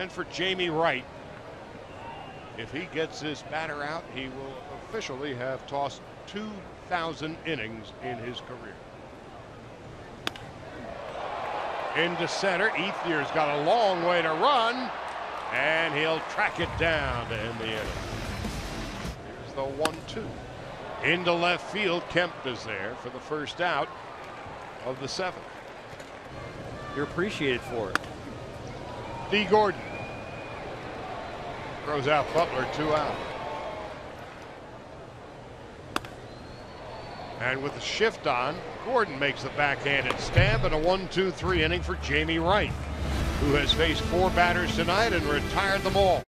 And for Jamey Wright, if he gets this batter out, he will officially have tossed 2,000 innings in his career. Into center, Ethier's got a long way to run, and he'll track it down to end the inning. Here's the 1-2. Into left field, Kemp is there for the first out of the seventh. You're appreciated for it. Dee Gordon throws out Butler, 2 out. And with the shift on, Gordon makes the backhanded stab in a 1-2-3 inning for Jamey Wright, who has faced 4 batters tonight and retired them all.